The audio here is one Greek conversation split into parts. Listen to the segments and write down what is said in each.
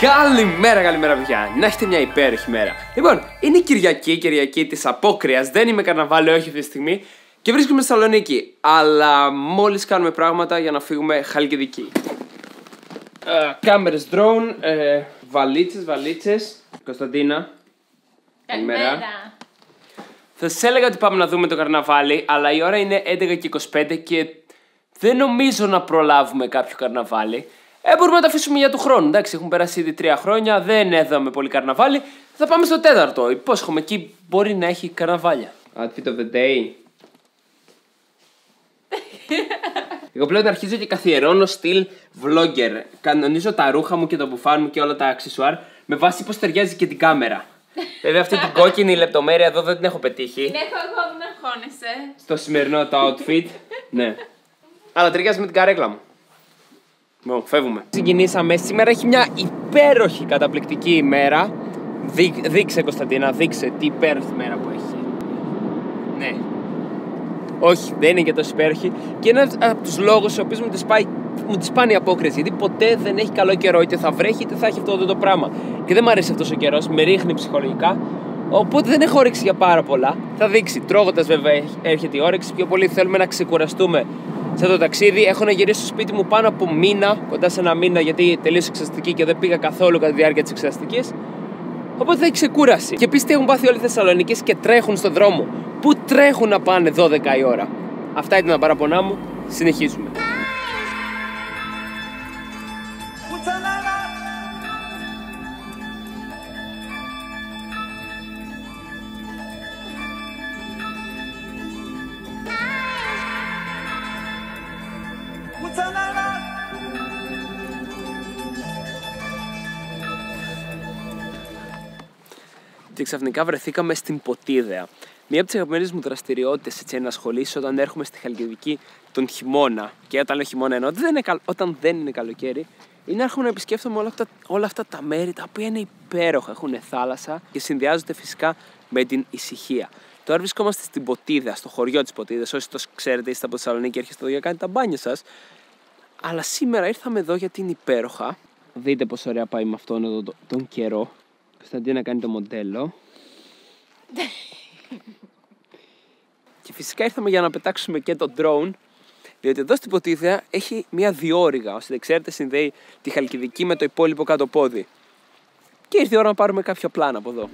Καλημέρα, καλημέρα, παιδιά. Να έχετε μια υπέροχη μέρα. Λοιπόν, είναι Κυριακή, Κυριακή της Απόκριας. Δεν είμαι καρναβάλαιο, όχι αυτή τη στιγμή. Και βρίσκομαι στη Θεσσαλονίκη. Αλλά μόλις κάνουμε πράγματα για να φύγουμε Χαλκιδική. Κάμερες, drone, βαλίτσες. Κωνσταντίνα. Καλημέρα. Θα σας έλεγα ότι πάμε να δούμε το καρναβάλι, αλλά η ώρα είναι 11:25 και δεν νομίζω να προλάβουμε κάποιο καρναβάλι. Μπορούμε να τα αφήσουμε για του χρόνου. Εντάξει, έχουν περάσει ήδη 3 χρόνια, δεν έδαμε πολύ καρναβάλι. Θα πάμε στο 4ο. Υπόσχομαι, εκεί μπορεί να έχει καρναβάλια. Outfit of the day. Εγώ πλέον αρχίζω και καθιερώνω στυλ vlogger. Κανονίζω τα ρούχα μου και το μπουφάν μου και όλα τα αξισουάρ με βάση πώς ταιριάζει και την κάμερα. Βέβαια, αυτή την κόκκινη λεπτομέρεια εδώ δεν την έχω πετύχει. Ναι, εγώ δεν αγχώνεσαι. Στο σημερινό το outfit. Ναι. Αλλά ταιριάζει με την καρέκλα μου. Λοιπόν, φεύγουμε. Ξεκινήσαμε. Σήμερα έχει μια υπέροχη καταπληκτική ημέρα. Δείξε, Κωνσταντίνα, δείξε τι υπέροχη ημέρα που έχει. Ναι. Όχι, δεν είναι και τόσο υπέροχη. Και ένα από τους λόγους στους οποίους μου τις πάνε οι απόκριες. Γιατί ποτέ δεν έχει καλό καιρό. Είτε θα βρέχει είτε θα έχει αυτό εδώ το πράγμα. Και δεν μου αρέσει αυτός ο καιρός. Με ρίχνει ψυχολογικά. Οπότε δεν έχω όρεξη για πάρα πολλά. Θα δείξει. Τρώγοντας βέβαια έρχεται η όρεξη. Πιο πολύ θέλουμε να ξεκουραστούμε. Σε το ταξίδι έχω να γυρίσω στο σπίτι μου πάνω από μήνα, κοντά σε 1 μήνα, γιατί τελείωσε εξεταστική και δεν πήγα καθόλου κατά τη διάρκεια της εξεταστικής. Οπότε θα έχει ξεκούραση. Και επίσης έχουν πάθει όλοι οι Θεσσαλονικείς και τρέχουν στον δρόμο. Πού τρέχουν να πάνε 12 η ώρα. Αυτά ήταν τα παραπονά μου. Συνεχίζουμε. Και ξαφνικά βρεθήκαμε στην Ποτίδα. Μία από τις αγαπημένες μου δραστηριότητες έτσι ενασχολήσω όταν έρχομαι στη Χαλκιδική τον χειμώνα. Και όταν λέω χειμώνα εννοώ όταν δεν είναι καλοκαίρι, είναι έρχομαι να επισκέφτομαι όλα αυτά τα μέρη τα οποία είναι υπέροχα. Έχουν θάλασσα και συνδυάζονται φυσικά με την ησυχία. Τώρα βρισκόμαστε στην Ποτίδα, στο χωριό της Ποτίδας. Όσοι το ξέρετε, είστε από Θεσσαλονίκη, έρχεστε εδώ για να κάνετε τα μπάνια σας. Αλλά σήμερα ήρθαμε εδώ γιατί είναι υπέροχα. Δείτε πόσο ωραία πάει με αυτόν εδώ τον καιρό. Κωνσταντίνα κάνει το μοντέλο. Και φυσικά ήρθαμε για να πετάξουμε και το drone, διότι εδώ στην Ποτίδα έχει μια διόρυγα. Όσοι δεν ξέρετε, συνδέει τη Χαλκιδική με το υπόλοιπο κάτω πόδι. Και ήρθε η ώρα να πάρουμε κάποια πλάνα από εδώ.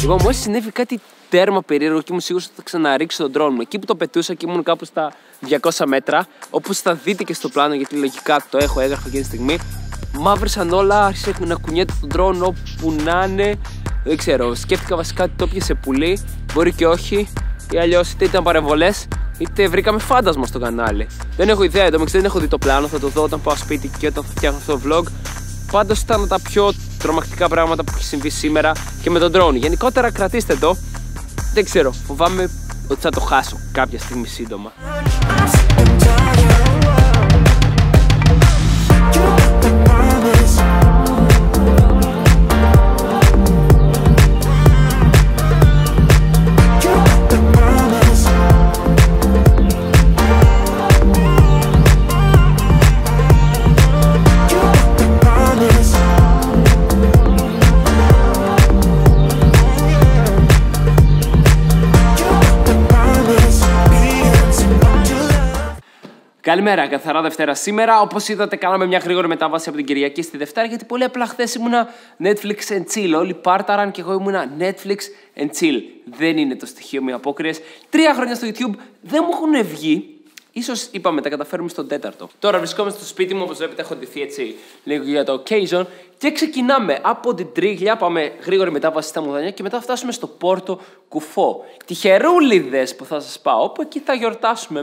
Λοιπόν, μόλις συνέβη κάτι τέρμα περίεργο και ήμουν σίγουρος ότι θα ξαναρίξω τον drone μου. Εκεί που το πετούσα και ήμουν κάπου στα 200 μέτρα, όπως θα δείτε και στο πλάνο, γιατί λογικά το έχω έγραφα εκείνη τη στιγμή, μαύρησαν όλα, άρχισε να κουνιέται τον drone όπου να είναι. Δεν ξέρω, σκέφτηκα βασικά ότι το πιασε πουλί, μπορεί και όχι, ή αλλιώς είτε ήταν παρεμβολές, είτε βρήκαμε φάντασμα στο κανάλι. Δεν έχω ιδέα, δεν έχω δει το πλάνο, θα το δω όταν πάω σπίτι και όταν θα φτιάχνω αυτό το vlog. Πάντως ήταν τα πιο τρομακτικά πράγματα που έχει συμβεί σήμερα και με τον drone. Γενικότερα κρατήστε το. Δεν ξέρω, φοβάμαι ότι θα το χάσω κάποια στιγμή σύντομα. Καλημέρα, καθαρά Δευτέρα σήμερα. Όπως είδατε, κάναμε μια γρήγορη μετάβαση από την Κυριακή στη Δευτέρα, γιατί πολύ απλά χθες ήμουνα Netflix and chill. Όλοι πάρταραν και εγώ ήμουνα Netflix and chill. Δεν είναι το στοιχείο με απόκριες. 3 χρόνια στο YouTube δεν μου έχουν βγει. Ίσως είπαμε, τα καταφέρουμε στον 4ο. Τώρα βρισκόμαστε στο σπίτι μου, όπως βλέπετε, έχω ντυθεί έτσι λίγο για το occasion. Και ξεκινάμε από την Τρίγλια, πάμε γρήγορη μετάβαση στα Μουδανιά και μετά φτάσουμε στο Πόρτο Κουφό. Τυχερούλιδες που θα σας πάω, όπου εκεί θα γιορτάσουμε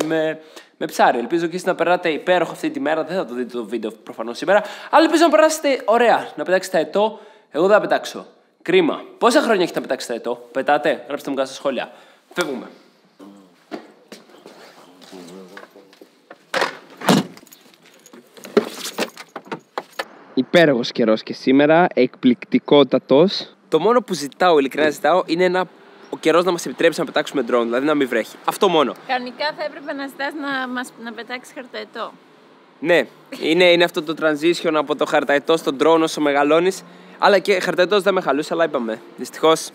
με ψάρι. Ελπίζω και εσείς να περάτε υπέροχα αυτή τη μέρα. Δεν θα το δείτε το βίντεο προφανώς σήμερα, αλλά ελπίζω να περάσετε ωραία, να πετάξετε αετό. Εγώ δεν θα πετάξω. Κρίμα. Πόσα χρόνια έχετε να πετάξετε αετό? Πετάτε? Γράψτε μου κάτω στα σχόλια. Φεύγουμε. Υπέροχος καιρός και σήμερα, εκπληκτικότατος. Το μόνο που ζητάω, ειλικρινά ζητάω, είναι ο καιρός να μας επιτρέψει να πετάξουμε drone, δηλαδή να μην βρέχει. Αυτό μόνο. Κανονικά θα έπρεπε να ζητάς να πετάξεις χαρταετό. Ναι, είναι αυτό το transition από το χαρταετό στο drone όσο μεγαλώνεις. Αλλά και χαρταετός δεν μεγαλούσε, αλλά είπαμε. Δυστυχώς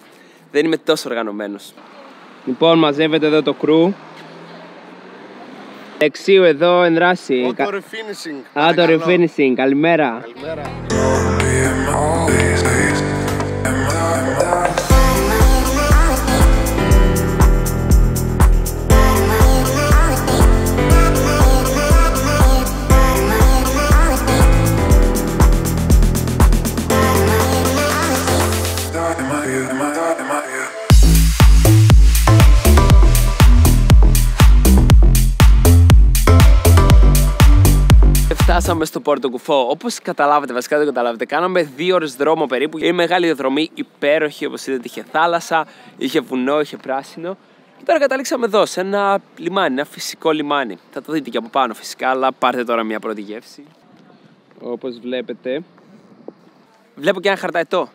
δεν είμαι τόσο οργανωμένος. Λοιπόν, μαζεύεται εδώ το κρου. Εξίου εδώ ενδράσει. Το refinishing. Το refinishing. Καλημέρα. Καλημέρα. Φτάσαμε στο Πόρτο Κουφό. Όπως καταλάβατε, βασικά δεν καταλάβατε, κάναμε 2 ώρες δρόμο περίπου. Είναι μεγάλη διαδρομή, υπέροχη, όπως είδατε, είχε θάλασσα, είχε βουνό, είχε πράσινο. Και τώρα καταλήξαμε εδώ, σε ένα λιμάνι, ένα φυσικό λιμάνι. Θα το δείτε και από πάνω φυσικά, αλλά πάρτε τώρα μια πρώτη γεύση. Όπως βλέπετε, βλέπω και ένα χαρταετό.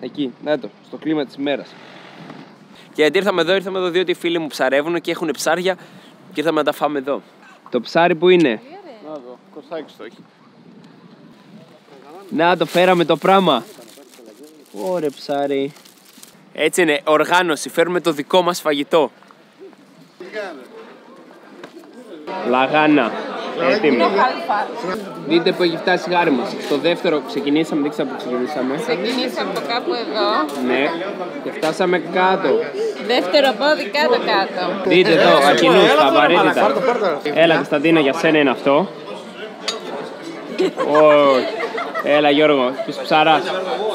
Εκεί, να το, στο κλίμα της ημέρας. Και γιατί ήρθαμε εδώ, διότι οι φίλοι μου ψαρεύουν και έχουν ψάρια και ήρθαμε να τα φάμε εδώ. Το ψάρι που είναι. Να δω, κορσάκι στο έχει. Να το φέραμε το πράγμα. Ωρε ψάρι. Έτσι είναι, οργάνωση, φέρουμε το δικό μας φαγητό. Λαγάνα. Έτοιμο. Δείτε που έχει φτάσει η γάρη μας. Στο δεύτερο ξεκινήσαμε, δείξαμε που ξεκινήσαμε. Ξεκινήσαμε από κάπου εδώ. Ναι, και φτάσαμε κάτω. Δεύτερο πόδι κάτω. Δείτε εδώ, ακινούς, τα βαρύτητα. Έλα Κωνσταντίνα, για σένα είναι αυτό. Έλα Γιώργο, πεις ψαράς.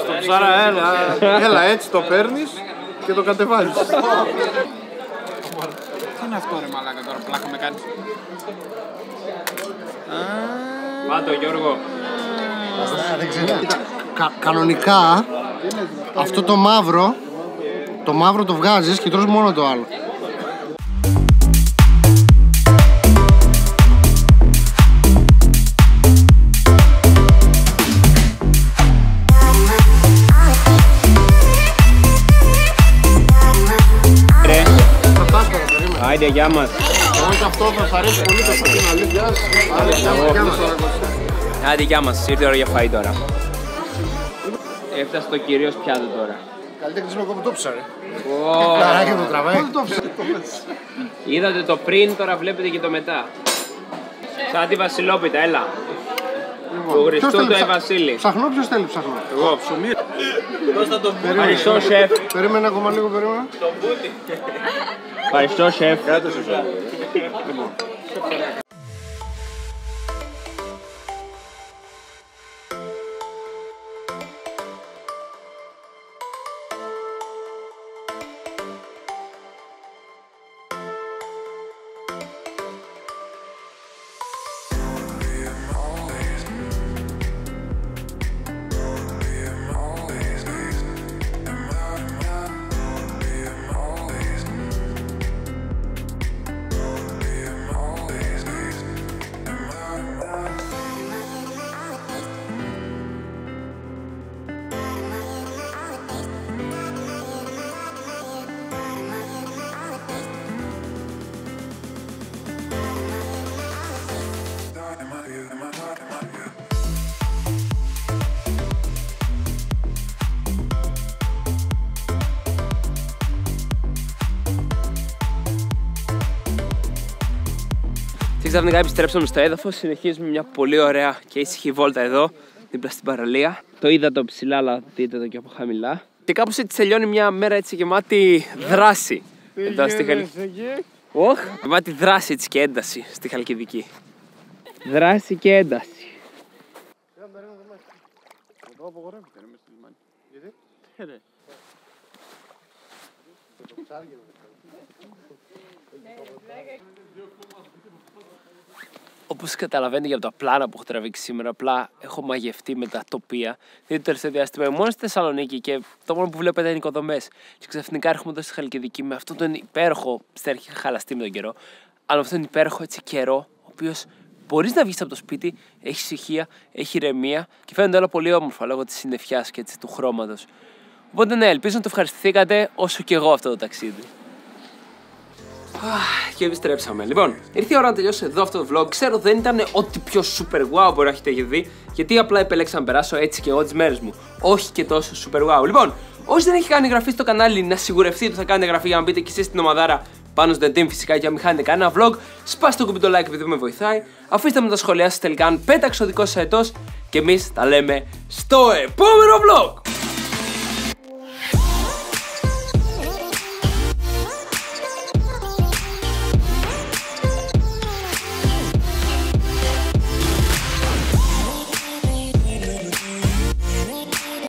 Στο ψαρά έλα, έτσι το παίρνεις και το κατεβάζεις. Τι είναι αυτό ρε μαλάκα τώρα, πλάκα με κάνεις. Πάτο Γιώργο. Δεν ξέρω. Κανονικά αυτό το μαύρο, το μαύρο το βγάζεις και τρως μόνο το άλλο. Άιντε, γεια μας. Εγώ και αυτό μας αρέσει πολύ το φαγητό, αλήθεια. Άντε, γεια μας. Ήρθε η ώρα για φαΐ τώρα. Έφτασε το κυρίως πιάτο τώρα. Καλύτερα να με το ψάρι. Καράκι το τραβάει. Είδατε το πριν, τώρα βλέπετε και το μετά. Σαν τη βασιλόπιτα, έλα. Του Χριστού το Ευασίλη. Ψαχνώ, ποιος θέλει ψαχνώ. Εγώ, ψωμί. Ευχαριστώ, σεφ. Περίμενα ακόμα λίγο, περίμενα. Το μπούτι. Ευχαριστώ, σεφ. Κάτω, σεφ. Λοιπόν. ξαφνικά επιστρέψαμε στο έδαφος. Συνεχίζουμε μια πολύ ωραία και ήσυχη βόλτα εδώ, δίπλα στην παραλία. Το είδα το ψηλά, αλλά δείτε το και από χαμηλά. Και κάπως έτσι τελειώνει μια μέρα έτσι γεμάτη δράση. Εδώ στη Χαλκιδική. Γεμάτη δράση έτσι και ένταση στη Χαλκιδική. Δράση και ένταση. Όπως καταλαβαίνετε από τα πλάνα που έχω τραβήξει σήμερα, απλά έχω μαγευτεί με τα τοπία. Δείτε το τελευταίο διάστημα, μόνο στη Θεσσαλονίκη και το μόνο που βλέπετε είναι οικοδομές. Και ξαφνικά έρχομαι εδώ στη Χαλκιδική με αυτόν τον υπέροχο, στην αρχή είχα χαλαστεί με τον καιρό, αλλά με αυτόν τον υπέροχο έτσι καιρό, ο οποίος μπορείς να βγεις από το σπίτι, έχει ησυχία, έχει ηρεμία και φαίνονται όλα πολύ όμορφα λόγω της συννεφιάς και του χρώματος. Οπότε ναι, ελπίζω να το ευχαριστηθήκατε όσο και εγώ αυτό το ταξίδι. Και επιστρέψαμε. Λοιπόν, ήρθε η ώρα να τελειώσω εδώ αυτό το vlog. Ξέρω δεν ήταν ό,τι πιο super wow μπορεί να έχετε δει, γιατί απλά επέλεξα να περάσω έτσι και εγώ τις μέρες μου. Όχι και τόσο super wow. Λοιπόν, όσοι δεν έχει κάνει εγγραφή στο κανάλι, να σιγουρευτείτε ότι θα κάνετε εγγραφή για να μπείτε και εσείς στην ομαδάρα πάνω στο Netflix φυσικά για να μην χάνετε κανένα vlog. Σπάστε το κουμπί το like επειδή με βοηθάει. Αφήστε με τα σχόλιά σας τελικά αν πέταξε ο δικός σας αετός. Και εμείς τα λέμε στο επόμενο vlog.